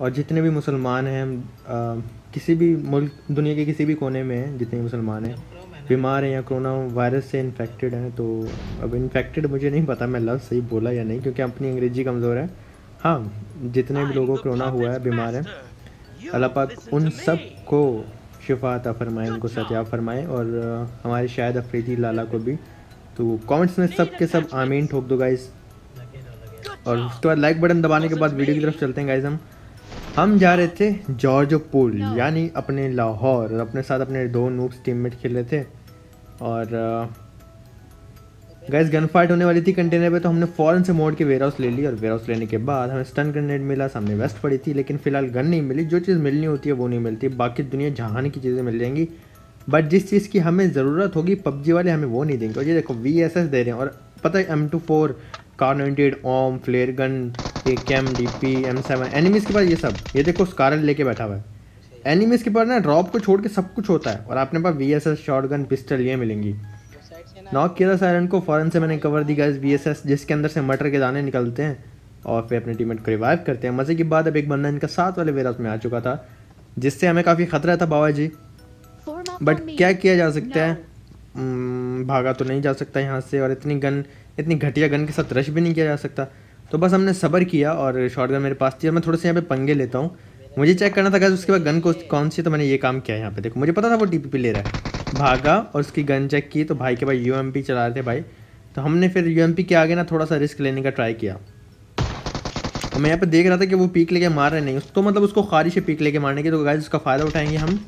और जितने भी मुसलमान हैं, किसी भी मुल्क, दुनिया के किसी भी कोने में हैं जितने मुसलमान हैं, बीमार हैं या कोरोना वायरस से इन्फेक्टेड हैं। तो अब इन्फेक्टेड मुझे नहीं पता मैं लफ्ज़ सही बोला या नहीं, क्योंकि अपनी अंग्रेजी कमज़ोर है। हाँ, जितने भी लोगों को कोरोना हुआ है, बीमार हैं, अल्लाह पाक उन सब को शिफा अता फरमाए, उनको सत्याब फरमाए। और हमारे शायद अफरीदी लाला को भी। तो कमेंट्स में सब के सब आमीन ठोक दो गाइस। और उसके बाद लाइक बटन दबाने के बाद वीडियो की तरफ चलते हैं गाइस। हम जा रहे थे जॉर्ज पुल, यानी अपने लाहौर। अपने साथ अपने दो नूब्स टीममेट खेल रहे थे और गाइस गन फाइट होने वाली थी कंटेनर पे। तो हमने फ़ौरन से मोड़ के वेयरहाउस ले ली और वेयरहाउस लेने के बाद हमें स्टन ग्रेनेड मिला, सामने वेस्ट पड़ी थी, लेकिन फ़िलहाल गन नहीं मिली। जो चीज़ मिलनी होती है वो नहीं मिलती। बाकी दुनिया जहान की चीज़ें मिल जाएंगी, बट जिस चीज़ की हमें ज़रूरत होगी पबजी वाले हमें वो नहीं देंगे। और ये देखो VSS दे रहे हैं। और पता है M24, कार-98, ओम, flare gun, AKM DP, M7 enemies के पास ये सब। ये देखो स्कारल लेके बैठा हुआ है। एनिमीज़ के पास ना ड्रॉप को छोड़ के सब कुछ होता है। और आपने पास VSS, शॉटगन, पिस्टल ये मिलेंगी। नॉक किया था सायरन को, फ़ौरन से मैंने कवर दी गाइस VSS, जिसके अंदर से मटर के दाने निकलते हैं और फिर अपने टीममेट को रिवाइव करते हैं। मज़े की बात, अब एक बंदा इनका साथ वाले वेयरहाउस में आ चुका था, जिससे हमें काफ़ी ख़तरा था बाबा जी। बट क्या किया जा सकता है, भागा तो नहीं जा सकता यहाँ से। और इतनी घटिया गन के साथ रश भी नहीं किया जा सकता। तो बस हमने सब्र किया और शॉटगन मेरे पास थी। और मैं थोड़े से यहाँ पे पंगे लेता हूँ, मुझे चेक करना था गाइस उसके बाद गन कौन सी। तो मैंने ये काम किया यहाँ पे। देखो मुझे पता था वो TPP ले रहा है, भागा और उसकी गन चेक की तो भाई के भाई UMP चला रहे थे भाई। तो हमने फिर UMP के आगे ना थोड़ा सा रिस्क लेने का ट्राई किया। और मैं यहाँ पर देख रहा था कि वो पीक लेके मार रहे नहीं उसको, मतलब उसको ख़ारिश है पीक लेके मारने की। तो गाइस उसका फ़ायदा उठाएंगे हम,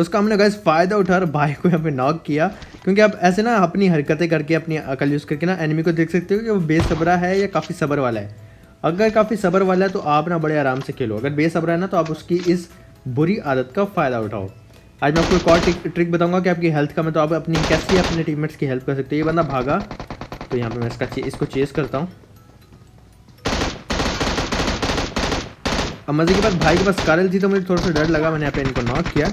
उसका हमने गाइस फ़ायदा उठा और भाई को यहाँ पे नॉक किया। क्योंकि आप ऐसे ना अपनी हरकतें करके, अपनी अकल यूज़ करके ना एनिमी को देख सकते हो कि वो बेसब्रा है या काफ़ी सब्र वाला है। अगर काफ़ी सब्र वाला है तो आप ना बड़े आराम से खेलो, अगर बेसब्रा है ना तो आप उसकी इस बुरी आदत का फ़ायदा उठाओ। आज मैं आपको एक और ट्रिक बताऊँगा कि आपकी हेल्थ का, मतलब आप अपनी कैसे अपने टीममेट्स की हेल्प कर सकते हो। ये बंदा भागा तो यहाँ पर मैं इसको चेस करता हूँ। अब मज़े के बाद भाई के पास कारल थी तो मुझे थोड़ा सा डर लगा, मैंने यहाँ पर इनको नॉक किया।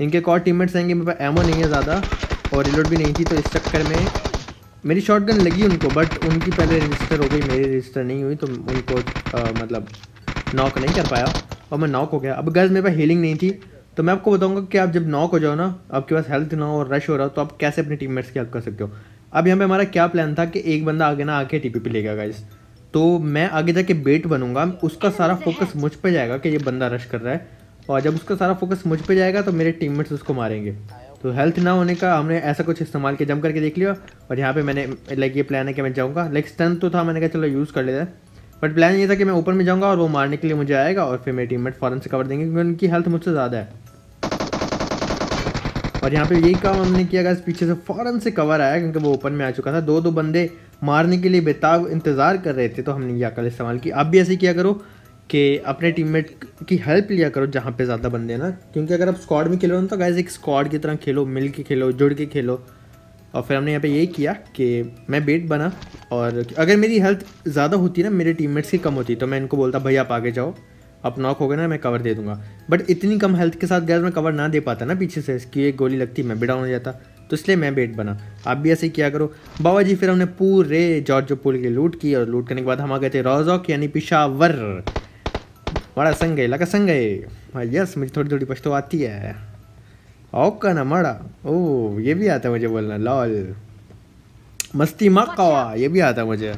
इनके एक और टीममेट्स आएंगे, मेरे पास एमो नहीं है ज़्यादा और रिलोड भी नहीं थी। तो इस चक्कर में मेरी शॉटगन लगी उनको, बट उनकी पहले रजिस्टर हो गई, मेरी रजिस्टर नहीं हुई। तो उनको मतलब नॉक नहीं कर पाया और मैं नॉक हो गया। अब गाइस मेरे पास हीलिंग नहीं थी। तो मैं आपको बताऊंगा कि आप जब नॉक हो जाओ ना, आपके पास हेल्थ ना हो और रश हो रहा हो, तो आप कैसे अपने टीममेट्स की हेल्प कर सकते हो। अब यहाँ पर हमारा क्या प्लान था कि एक बंदा आगे ना आके TPP लेगा गाइस। तो मैं आगे जाके बेट बनूंगा, उसका सारा फोकस मुझ पर जाएगा कि ये बंदा रश कर रहा है। और जब उसका सारा फोकस मुझ पे जाएगा तो मेरे टीममेट्स उसको मारेंगे। तो हेल्थ ना होने का हमने ऐसा कुछ इस्तेमाल किया, जम करके देख लिया। और यहाँ पे मैंने लाइक ये प्लान है कि मैं जाऊँगा, लाइक स्टन तो था, मैंने कहा चलो यूज़ कर लेते हैं। बट प्लान ये था कि मैं ऊपर में जाऊँगा और वो मारने के लिए मुझे आएगा और फिर मेरे टीममेट फ़ौरन से कवर देंगे, क्योंकि उनकी हेल्थ मुझसे ज़्यादा है। और यहाँ पे यही काम हमने किया गाइस, पीछे से फ़ौरन से कवर आया क्योंकि वो ओपन में आ चुका था। दो दो बंदे मारने के लिए बेताब इंतज़ार कर रहे थे। तो हमने ये अकल इस्तेमाल की। आप भी ऐसे किया करो कि अपने टीममेट की हेल्प लिया करो जहाँ पे ज़्यादा बंदे ना, क्योंकि अगर आप स्क्वाड में खेलो ना तो गाइस एक स्क्वाड की तरह खेलो, मिल के खेलो, जुड़ के खेलो। और फिर हमने यहाँ पे यही किया कि मैं बेट बना और अगर मेरी हेल्थ ज़्यादा होती ना, मेरे टीममेट्स की कम होती, तो मैं इनको बोलता भाई आप आगे जाओ, आप नॉक हो गए ना मैं कवर दे दूँगा। बट इतनी कम हेल्थ के साथ गाइस मैं कवर ना दे पाता ना पीछे से, इसकी एक गोली लगती मैं भी डाउन हो जाता। तो इसलिए मैं बेट बना, आप भी ऐसे ही किया करो बाबा जी। फिर हमने पूरे जॉर्ज पुल की लूट की और लूट करने के बाद हम आ गए थे रोजौक, यानी पेशावर। माड़ा संग है लगा संग है, यस मुझे थोड़ी थोड़ी पश्तो आती है। औका ना माड़ा, ओह ये भी आता है मुझे बोलना, लॉल मस्ती मक्का ये भी आता है मुझे।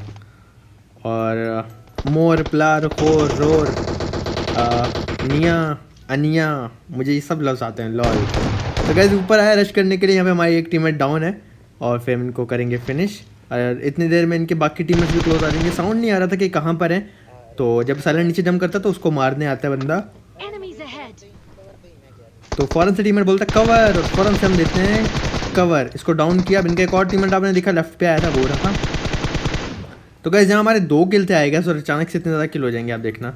और मोर प्लार खोर रोर निया अनिया, मुझे ये सब लफ्ज़ आते हैं लॉल। तो गाइस ऊपर आया रश करने के लिए, यहाँ पे हमारी एक टीममेट डाउन है और फिर हम इनको करेंगे फिनिश। और इतनी देर में इनके बाकी टीममेट्स भी क्लोज आ जाएंगे। साउंड नहीं आ रहा था कि कहाँ पर हैं। तो जब साइलेंट नीचे जम करता तो उसको मारने आता है बंदा, तो फ़ौरन से टीममेट बोलता कवर, और फ़ौरन से हम देते हैं कवर। इसको डाउन किया। अब इनका एक और टीममेट आपने देखा लेफ्ट पे आया था, वो रहा। तो गाइस जहाँ हमारे दो किल थे आएगा, और अचानक से इतने ज़्यादा किल हो जाएंगे आप देखना।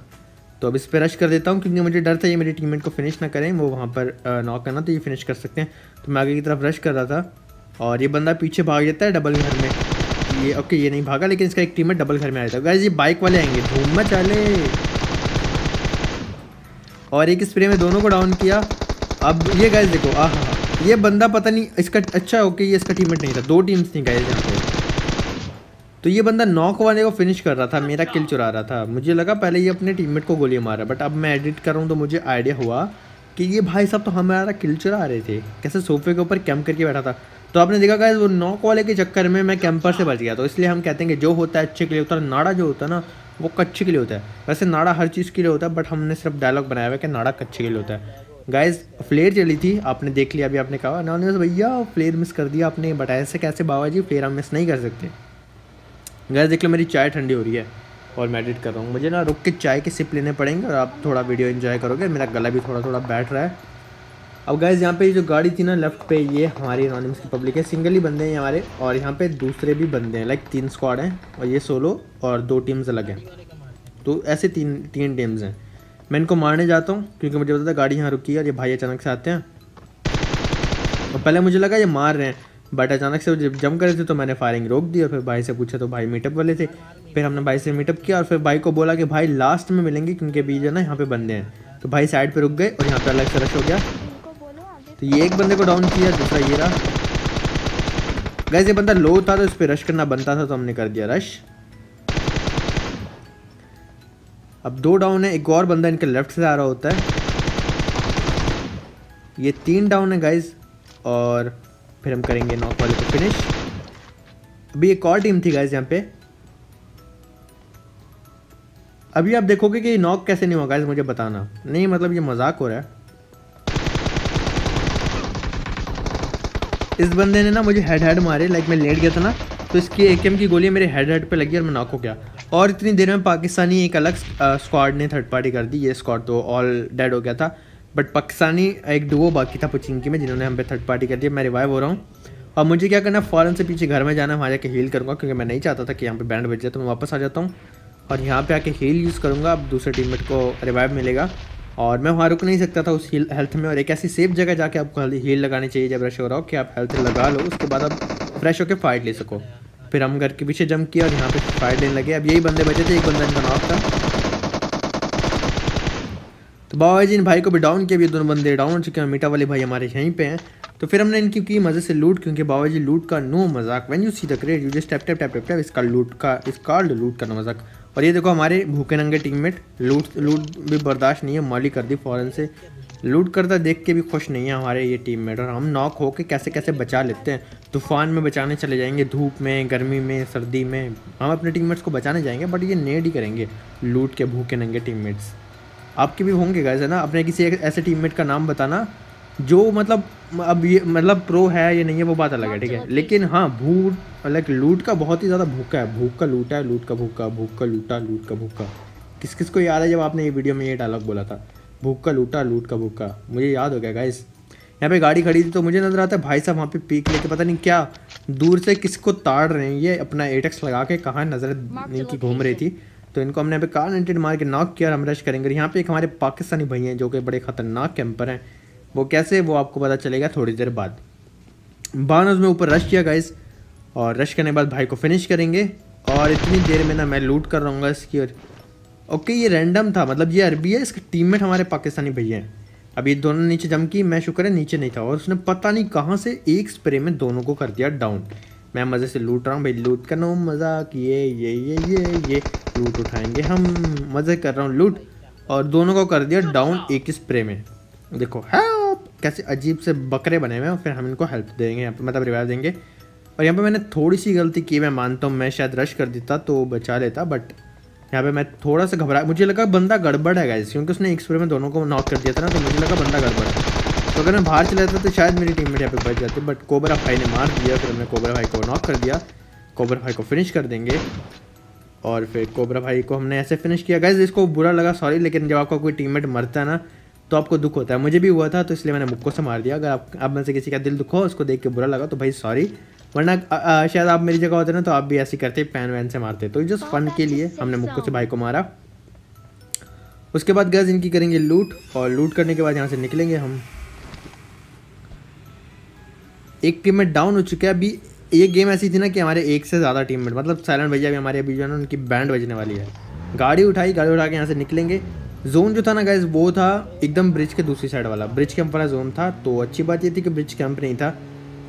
तो अब इस पर रश कर देता हूँ क्योंकि मुझे डर था ये मेरी टीममेट को फिनिश ना करें, वो वहाँ पर नॉक करना, तो ये फिनिश कर सकते हैं। तो मैं आगे की तरफ रश कर रहा था और ये बंदा पीछे भाग जाता है डबल घर में। ये ओके ये नहीं भागा, लेकिन इसका एक टीममेट डबल घर में आया था। गाइस ये बाइक वाले आएंगे, धूम मचा ले। और एक स्प्रे में दोनों को डाउन किया। अब ये गाइस देखो, आह ये बंदा पता नहीं इसका, अच्छा ओके ये इसका टीममेट नहीं था, दो टीम्स नहीं गाइस यहाँ पे। तो ये बंदा नॉक वाले को फिनिश कर रहा था, मेरा किल चुरा रहा था। मुझे लगा पहले ये अपने टीममेट को गोली मारा, बट अब मैं एडिट कर रहा हूँ तो मुझे आइडिया हुआ कि ये भाई साहब तो हमारा किल चुरा रहे थे। कैसे सोफे के ऊपर कैंप करके बैठा था। तो आपने देखा गाइस वो नॉक वाले के चक्कर में मैं कैंपर से बच गया। तो इसलिए हम कहते हैं कि जो होता है अच्छे के लिए होता है, नाड़ा जो होता है ना वो कच्चे के लिए होता है। वैसे नाड़ा हर चीज़ के लिए होता है, बट हमने सिर्फ डायलॉग बनाया हुआ है कि नाड़ा कच्चे के लिए होता है। गाइज फ्लेयर चली थी, आपने देख लिया, अभी आपने कहा अनोनिमस भैया फ्लेयर मिस कर दिया आपने, बताया से कैसे बाबा जी फ्लेयर हम मिस नहीं कर सकते। गाइज देख लो मेरी चाय ठंडी हो रही है और मैं एडिट कर रहा हूँ, मुझे ना रुक के चाय के सिप लेने पड़ेंगे और आप थोड़ा वीडियो एंजॉय करोगे। मेरा गला भी थोड़ा थोड़ा बैठ रहा है। अब गाइज यहाँ पे जो गाड़ी थी ना लेफ्ट पे, ये हमारी अनोनिमस की पब्लिक है, सिंगल ही बंदे हैं हमारे, और यहाँ पे दूसरे भी बंदे हैं, लाइक तीन स्क्वाड हैं और ये सोलो और दो टीम्स अलग हैं। तो ऐसे तीन टीम्स हैं। मैं इनको मारने जाता हूँ क्योंकि मुझे पता था गाड़ी यहाँ रुकी है और ये भाई अचानक से आते हैं और पहले मुझे लगा ये मार रहे हैं, बट अचानक से जब जम कर रहे थे तो मैंने फायरिंग रोक दी और फिर भाई से पूछा तो भाई मीटअप वाले थे। फिर हमने भाई से मीटअप किया और फिर भाई को बोला कि भाई लास्ट में मिलेंगे क्योंकि अभी जो ना यहाँ पे बंदे हैं। तो भाई साइड पे रुक गए और यहाँ पे अलग से रश हो गया। तो ये एक बंदे को डाउन किया, दूसरा ये रहा। गाइस ये बंदा लो था तो इस पर रश करना बनता था, तो हमने कर दिया रश। अब दो डाउन है, एक और बंदा इनके लेफ्ट से आ रहा होता है। ये तीन डाउन है गाइज और फिर हम करेंगे नॉक वाले को फिनिश। अभी एक और टीम थी गाइज यहाँ पे। अभी आप देखोगे कि नॉक कैसे नहीं हुआ गाइज, मुझे बताना नहीं, मतलब ये मजाक हो रहा है। इस बंदे ने ना मुझे हेड मारे, लाइक मैं लेट गया था ना तो इसकी एकेएम की गोली मेरे हेड पे लगी और मैं नॉक हो गया। और इतनी देर में पाकिस्तानी एक अलग स्क्वाड ने थर्ड पार्टी कर दी। ये स्क्वाड तो ऑल डेड हो गया था, बट पाकिस्तानी एक डुओ बाकी था पुचिंकी में जिन्होंने हम पे थर्ड पार्टी कर दी। मैं रिवाइव हो रहा हूँ और मुझे क्या करना है, फ़ौरन से पीछे घर में जाना है, वहाँ जाके हील करूँगा क्योंकि मैं नहीं चाहता था कि यहाँ पर बैंड बच जाए। तो मैं वापस आ जाता हूँ और यहाँ पर आके हील यूज़ करूँगा। अब दूसरे टीममेट को रिवाइव मिलेगा और मैं वहाँ रुक नहीं सकता था उस हेल्थ में। और एक ऐसी सेफ जगह जाके आपको हील लगानी चाहिए जब रश हो रहा हो कि आप हेल्थ लगा लो, उसके बाद आप फ्रेश होकर फाइट ले सको। फिर हम घर के पीछे जंप किया और यहाँ पे फाइट लेने लगे। अब यही बंदे बचे थे, एक बंदा इनका नॉक था। तो बाबा जी इन भाई को भी डाउन किया, अभी दोनों बंदे डाउन हो चुके हैं। मीठा वाले भाई हमारे यहीं पे हैं। तो फिर हमने इनकी की मज़े से लूट क्योंकि बाबा जी लूट का नो मजाक। When you see the crate you just tap tap tap tap, इसका लूट का इस कार्ड लूट का नो मजाक। और ये देखो हमारे भूखे नंगे टीममेट लूट भी बर्दाश्त नहीं है, माली कर दी फ़ौरन से। लूट करता देख के भी खुश नहीं है हमारे ये टीममेट। और हम नॉक होके कैसे कैसे बचा लेते हैं, तूफान में बचाने चले जाएंगे, धूप में, गर्मी में, सर्दी में हम अपने टीममेट्स को बचाने जाएंगे, बट ये नेड ही करेंगे लूट के भूखे नंगे टीममेट्स। आपके भी होंगे गाइस है ना, अपने किसी ऐसे टीममेट का नाम बताना जो मतलब अब ये मतलब प्रो है ये नहीं है वो बात अलग है, ठीक है, लेकिन हाँ भूख लाइक लूट का बहुत ही ज़्यादा भूखा है। भूख का लूटा है, लूट का भूखा, भूख का लूटा, लूट का भूखा। किस किस को याद है जब आपने ये वीडियो में ये डायलॉग बोला था, भूख का लूटा, लूट का भूखा? मुझे याद हो गया गाइस। यहाँ पे गाड़ी खड़ी थी तो मुझे नजर आता है भाई साहब वहाँ पे पीक लेके पता नहीं क्या दूर से किसको ताड़ रहे हैं। ये अपना 8x लगा के कहाँ नजर इनकी घूम रही थी। तो इनको हमने यहाँ पे कार मार के नॉक किया और हम रश करेंगे। यहाँ पे एक हमारे पाकिस्तानी भाई हैं जो कि बड़े खतरनाक कैंपर हैं, वो कैसे वो आपको पता चलेगा थोड़ी देर बाद। बानोज में ऊपर रश किया गाइस और रश करने के बाद भाई को फिनिश करेंगे। और इतनी देर में ना मैं लूट कर रहूँगा इसकी। और ओके ये रैंडम था, मतलब ये अरबी है, इसके टीममेट हमारे पाकिस्तानी भैया हैं। अब ये दोनों नीचे जम की, मैं शुक्र है नीचे नहीं था, और उसने पता नहीं कहाँ से एक स्प्रे में दोनों को कर दिया डाउन। मैं मज़े से लूट रहा हूँ भाई, लूट करना मजाक, ये लूट उठाएंगे हम, मज़े कर रहा हूँ लूट, और दोनों को कर दिया डाउन एक स्प्रे में। देखो है कैसे अजीब से बकरे बने हुए हैं। फिर हम इनको हेल्प देंगे यहाँ पे, मतलब रिवाइव देंगे। और यहाँ पे मैंने थोड़ी सी गलती की, मैं मानता हूँ, मैं शायद रश कर देता तो बचा लेता, बट यहाँ पे मैं थोड़ा सा घबरा, मुझे लगा बंदा गड़बड़ है गाइस क्योंकि उसने एक स्प्रे में दोनों को नॉक कर दिया था ना, तो मुझे लगा बंदा गड़बड़ है। तो अगर मैं बाहर चला जाता तो शायद मेरी टीममेट यहाँ पे बच जाती, बट कोबरा भाई ने मार दिया। फिर हमने कोबरा भाई को नॉक कर दिया, कोबरा भाई को फिनिश कर देंगे। और फिर कोबरा भाई को हमने ऐसे फिनिश किया गाइस। इसको बुरा लगा, सॉरी, लेकिन जब आपका कोई टीममेट मरता है ना तो आपको दुख होता है, मुझे भी हुआ था, तो इसलिए मैंने मुक्को से मार दिया। अगर आप में से किसी का दिल दुखा हो, उसको देख के बुरा लगा तो भाई सॉरी, वरना शायद आप मेरी जगह होते ना तो आप भी ऐसे करते, पैन वैन से मारते। तो जस्ट फन के लिए हमने मुक्को से भाई को मारा। उसके बाद गैस इनकी करेंगे लूट, और लूट करने के बाद यहाँ से निकलेंगे हम। एक टीममेट डाउन हो चुका है। अभी ये गेम ऐसी थी ना कि हमारे एक से ज़्यादा टीममेट, मतलब साइलेंट भैया भी हमारे अभी जो है ना उनकी बैंड बजने वाली है। गाड़ी उठाई, गाड़ी उठा के यहाँ से निकलेंगे। जोन जो था ना गाइस वो था एकदम ब्रिज के दूसरी साइड वाला, ब्रिज कैंप वाला जोन था। तो अच्छी बात ये थी कि ब्रिज कैंप नहीं था,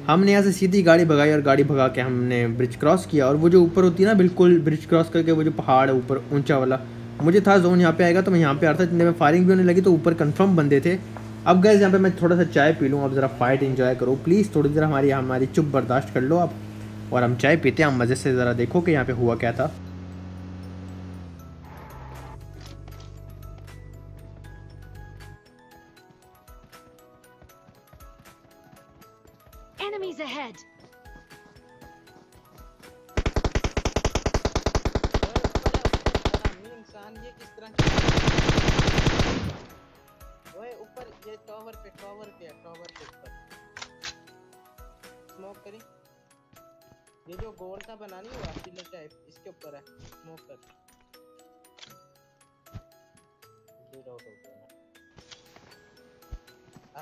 हमने यहाँ से सीधी गाड़ी भगाई और गाड़ी भगा के हमने ब्रिज क्रॉस किया। और वो जो ऊपर होती है ना, बिल्कुल ब्रिज क्रॉस करके वो जो पहाड़ है ऊपर ऊंचा वाला, मुझे था जोन यहाँ पे आएगा तो मैं यहाँ पे आ रहा था। जितने में फायरिंग भी होने लगी तो ऊपर कंफर्म बंदे थे। अब गाइस यहाँ पे मैं थोड़ा सा चाय पी लूँ, आप ज़रा फाइट एंजॉय करो प्लीज़, थोड़ी देर हमारी चुप बर्दाश्त कर लो आप, और हम चाय पीते हैं। हम मज़े से ज़रा देखो कि यहाँ पे हुआ क्या था। Enemies ahead. ये किस तरह ओए ऊपर ये टॉवर पे स्मोक करी। ये जो गोल सा बना नहीं हुआ पिलर टाइप, इसके ऊपर है, स्मोक कर डीड आउट हो गया।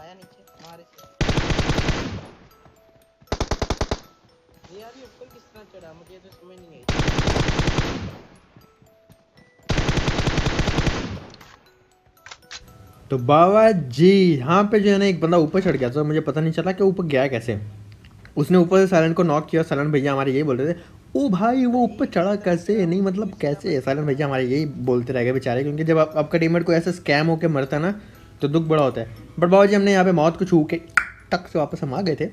आया नीचे मार इसे यार, ये ऊपर किस तरह चढ़ा मुझे तो समझ नहीं आई। तो बाबा जी यहाँ पे जो है ना एक बंदा ऊपर चढ़ गया था, मुझे पता नहीं चला कि ऊपर गया कैसे। उसने ऊपर से साइलेंट को नॉक किया। साइलेंट भैया हमारे यही बोल रहे थे, ओ भाई वो ऊपर चढ़ा कैसे, नहीं मतलब कैसे। साइलेंट भैया हमारे यही बोलते रह गए बेचारे, क्योंकि जब आपका टीममेट को ऐसा स्कैम होकर मरता ना तो दुख बड़ा होता है। बट बाबा जी हमने यहाँ पर मौत को छू के टक से वापस हम आ गए थे,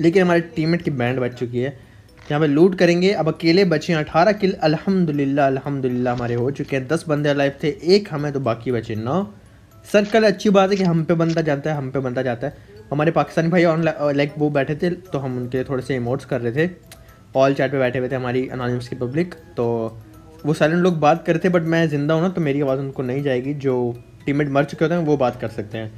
लेकिन हमारे टीममेट की बैंड बच चुकी है। यहाँ पे लूट करेंगे। अब अकेले बचे हैं 18 किल, अल्हम्दुलिल्लाह अल्हम्दुलिल्लाह हमारे हो चुके हैं। 10 बंदे लाइव थे, एक हमें, तो बाकी बचे 9। सर्कल अच्छी बात है कि हम पे बंदा जाता है, हम पे बंदा जाता है। हमारे पाकिस्तानी भाई ऑन लाइक वो बैठे थे तो हम उनके थोड़े से इमोट्स कर रहे थे। ऑल चैट पे बैठे हुए थे हमारी अनोनिमस की पब्लिक, तो वो साइलेंट लोग बात कर रहे थे। बट मैं ज़िंदा हूँ ना तो मेरी आवाज़ उनको नहीं जाएगी, जो टीममेट मर चुके होते हैं वो बात कर सकते हैं।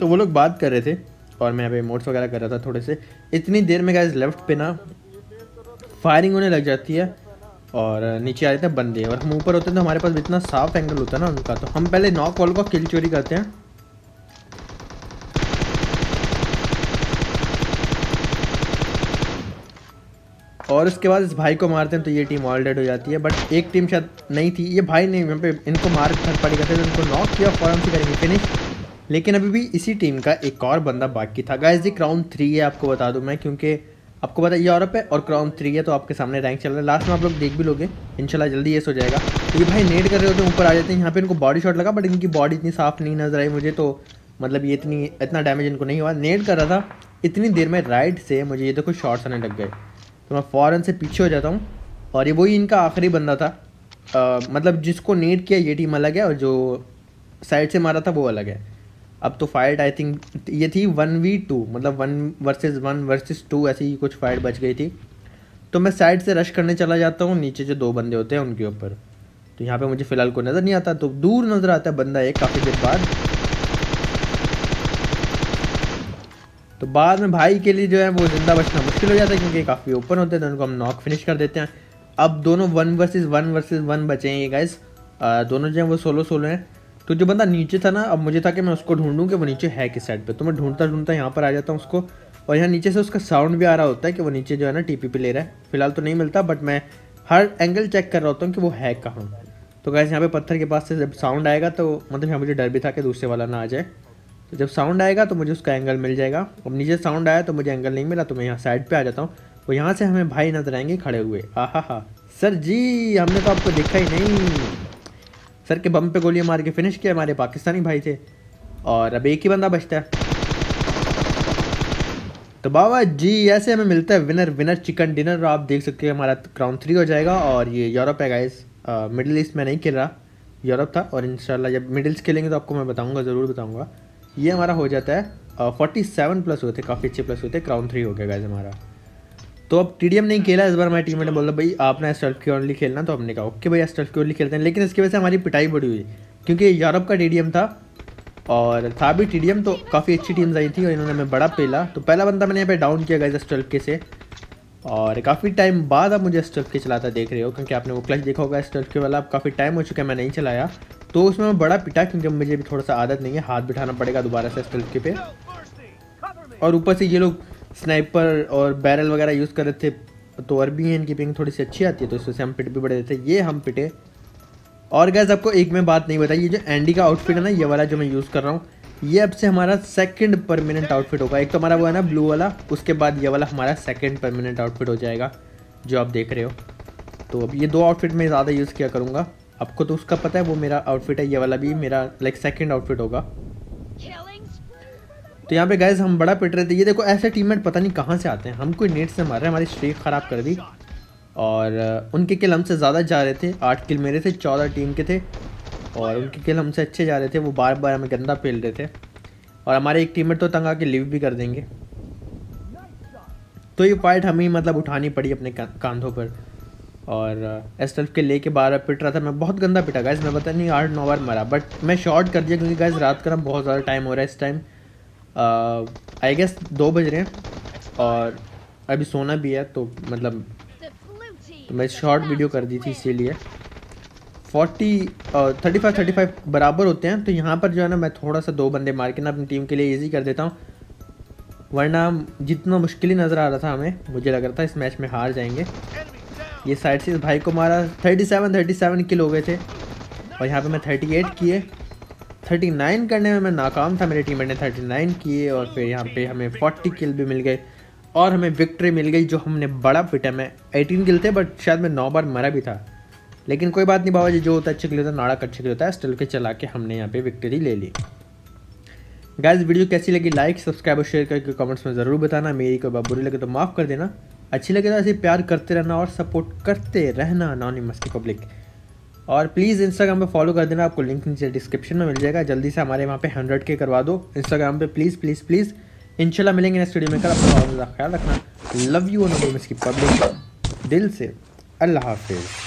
तो वो लोग बात कर रहे थे और मैं यहाँ पे इमोट्स वगैरह कर रहा था थोड़े से। इतनी देर में गाइस लेफ्ट पे ना फायरिंग होने लग जाती है और नीचे आ जाते हैं बंदे, और हम ऊपर होते हैं तो हमारे पास इतना साफ एंगल होता है ना उनका, तो हम पहले नॉक वॉल को किल चोरी करते हैं। और उसके बाद इस भाई को मारते हैं तो ये टीम ऑल डेड हो जाती है। बट एक टीम शायद नहीं थी, ये भाई नहीं, यहाँ पे इनको मार कर पड़ी करते थे, इनको नॉक किया, फौरन से करेंगे फिनिश। लेकिन अभी भी इसी टीम का एक और बंदा बाकी था। गाइस जी क्राउन 3 है, आपको बता दूं मैं, क्योंकि आपको पता है यूरोप है और क्राउन 3 है, तो आपके सामने रैंक चल रहा है। लास्ट में आप लोग देख भी लोगे इंशाल्लाह, जल्दी ये हो जाएगा। ये भाई नेट कर रहे होते हैं, ऊपर आ जाते हैं। यहाँ पे इनको बॉडी शॉट लगा, बट इनकी बॉडी इतनी साफ नहीं नजर आई मुझे, तो मतलब ये इतना डैमेज इनको नहीं हुआ। नेट कर रहा था, इतनी देर में राइट से मुझे ये देखो शॉट्स आने लग गए, तो मैं फ़ौरन से पीछे हो जाता हूँ। और ये वही इनका आखिरी बंदा था, मतलब जिसको नेट किया ये टीम अलग है और जो साइड से मारा था वो अलग है। अब तो फाइट आई थिंक ये थी 1v2, मतलब 1 वर्सेस 1 वर्सेस 2 ऐसी कुछ फाइट बच गई थी। तो मैं साइड से रश करने चला जाता हूँ नीचे जो 2 बंदे होते हैं उनके ऊपर। तो यहाँ पे मुझे फ़िलहाल कोई नज़र नहीं आता, तो दूर नज़र आता है बंदा एक काफ़ी देर बाद। तो बाद में भाई के लिए जो है वो ज़िंदा बचना मुश्किल हो जाता है, क्योंकि काफ़ी ओपन होते हैं, तो उनको हम नॉक फिनिश कर देते हैं। अब दोनों 1 वर्सेस 1 वर्सेस 1 बचे हैं गाइस, दोनों जो हैं वो 16-16 हैं। तो जो बंदा नीचे था ना, अब मुझे था कि मैं उसको ढूंढूं कि वो नीचे है किस साइड पे, तो मैं ढूंढता यहाँ पर आ जाता हूँ उसको। और यहाँ नीचे से उसका साउंड भी आ रहा होता है कि वो नीचे जो है ना टीपी पे ले रहा है। फिलहाल तो नहीं मिलता, बट मैं हर एंगल चेक कर रहा होता हूँ कि वो है कहाँ। तो गाइस यहाँ पे पत्थर के पास से जब साउंड आएगा तो मतलब यहाँ मुझे डर भी था कि दूसरे वाला ना आ जाए, तो जब साउंड आएगा तो मुझे उसका एंगल मिल जाएगा। अब नीचे साउंड आया तो मुझे एंगल नहीं मिला, तो मैं यहाँ साइड पर आ जाता हूँ। और यहाँ से हमें भाई नजर आएंगे खड़े हुए। आहा सर जी, हमने तो आपको देखा ही नहीं। सर के बम पे गोलियां मार के फिनिश किया, हमारे पाकिस्तानी भाई थे। और अब एक ही बंदा बचता है, तो बाबा जी ऐसे हमें मिलता है विनर, विनर चिकन डिनर। आप देख सकते हैं हमारा क्राउन 3 हो जाएगा। और ये यूरोप है गाइस, मिडिल ईस्ट में नहीं खेल रहा, यूरोप था। और इंशाल्लाह जब मिडिल ईस्ट खेलेंगे तो आपको मैं बताऊँगा, ज़रूर बताऊँगा। ये हमारा हो जाता है 47 प्लस होते, काफ़ी अच्छे प्लस होते। क्राउन 3 हो गया गाइस हमारा। तो अब टीडीएम नहीं खेला इस बार, हमारे टीममेट ने बोला भाई आपने एस्टल्फ की ओनली खेलना, तो हमने कहा ओके भाई एस्टल्फ की ओनली खेलते हैं। लेकिन इसकी वजह से हमारी पिटाई बड़ी हुई, क्योंकि यूरोप का टीडीएम था और था भी टीडीएम, तो काफ़ी अच्छी टीम्स आई थी और इन्होंने हमें बड़ा पेला। तो पहला बंदा मैंने यहाँ पे डाउन किया गाइस एस्टल्फ के से, और काफ़ी टाइम बाद आप मुझे एस्टल्फ के चलाता देख रहे हो, क्योंकि आपने वो क्लच देखा होगा एस्टल्फ के वाला। अब काफ़ी टाइम हो चुका है मैं नहीं चलाया, तो उसमें मैं बड़ा पिटा, क्योंकि मुझे भी थोड़ा सा आदत नहीं है, हाथ बिठाना पड़ेगा दोबारा से एस्टल्फ के पे। और ऊपर से ये लोग स्नाइपर और बैरल वगैरह यूज़ कर रहे थे, तो और भी इनकी पिंग थोड़ी सी अच्छी आती है, तो उससे हम पिट भी बढ़े थे, ये हम पिटे। और गैस आपको एक मैं बात नहीं बताई, ये जो एंडी का आउटफिट है ना, ये वाला जो मैं यूज़ कर रहा हूँ, ये अब से हमारा सेकंड परमानेंट आउटफिट होगा। एक तो हमारा वो है ना ब्लू वाला, उसके बाद ये वाला हमारा सेकंड परमानेंट आउटफिट हो जाएगा जो आप देख रहे हो। तो अब ये दो आउटफिट मैं ज़्यादा यूज़ किया करूँगा, आपको तो उसका पता है वो मेरा आउटफिट है, ये वाला भी मेरा लाइक सेकंड आउटफिट होगा। तो यहाँ पे गाइस हम बड़ा पिट रहे थे। ये देखो ऐसे टीममेट पता नहीं कहाँ से आते हैं, हम कोई नेट से मार रहे हैं, हमारी स्ट्रीक ख़राब कर दी और उनके किल हमसे ज़्यादा जा रहे थे। 8 किल मेरे थे, 14 टीम के थे और उनके किल हमसे अच्छे जा रहे थे। वो बार बार हमें गंदा पेल रहे थे और हमारे एक टीममेट तो तंग आके लीव भी कर देंगे। तो ये फाइट हमें मतलब उठानी पड़ी अपने कांधों पर और एसएफ के लेके 12 पिट रहा था। मैं बहुत गंदा पिटा गाइस, मैं पता नहीं 8-9 बार मारा, बट मैं शॉर्ट कर दिया क्योंकि गाइस रात का ना बहुत ज़्यादा टाइम हो रहा है इस टाइम, आई गेस 2 बज रहे हैं और अभी सोना भी है। तो मतलब तो मैं शॉर्ट वीडियो कर दी थी इसीलिए। 35 बराबर होते हैं। तो यहाँ पर जो है ना मैं थोड़ा सा 2 बंदे मार के ना अपनी टीम के लिए इजी कर देता हूँ, वरना जितना मुश्किल ही नज़र आ रहा था हमें, मुझे लग रहा था इस मैच में हार जाएंगे। ये साइड से इस भाई को मारा, 37 किल हो गए थे और यहाँ पर मैं 38 किए। 39 करने में मैं नाकाम था, मेरे टीममेट ने 39 किए और फिर यहाँ पे हमें 40 किल भी मिल गए और हमें विक्ट्री मिल गई जो हमने बड़ा पिटा। मैं 18 किल थे बट शायद मैं 9 बार मरा भी था, लेकिन कोई बात नहीं बाबा जी, जो होता है अच्छे के लिए होता है, नाड़ा अच्छे के लिए होता है। स्टिल के चला के हमने यहाँ पे विक्ट्री ले ली। गाइस वीडियो कैसी लगी, लाइक सब्सक्राइब और शेयर करके कमेंट्स में ज़रूर बताना। मेरी कोई बात बुरी लगे तो माफ़ कर देना, अच्छी लगे तो ऐसे प्यार करते रहना और सपोर्ट करते रहना एनोनिमस की पब्लिक। और प्लीज़ इंस्टाग्राम पे फॉलो कर देना, आपको लिंक नीचे डिस्क्रिप्शन में मिल जाएगा। जल्दी से हमारे वहाँ पे 100K करवा दो इंस्टाग्राम पे, प्लीज़ प्लीज़ प्लीज़। इंशाल्लाह मिलेंगे नेक्स्ट वीडियो में। कल अपना ख्याल रखना, लव यू एनोनिमस की पब्लिक, दिल से अल्लाह हाफिज़।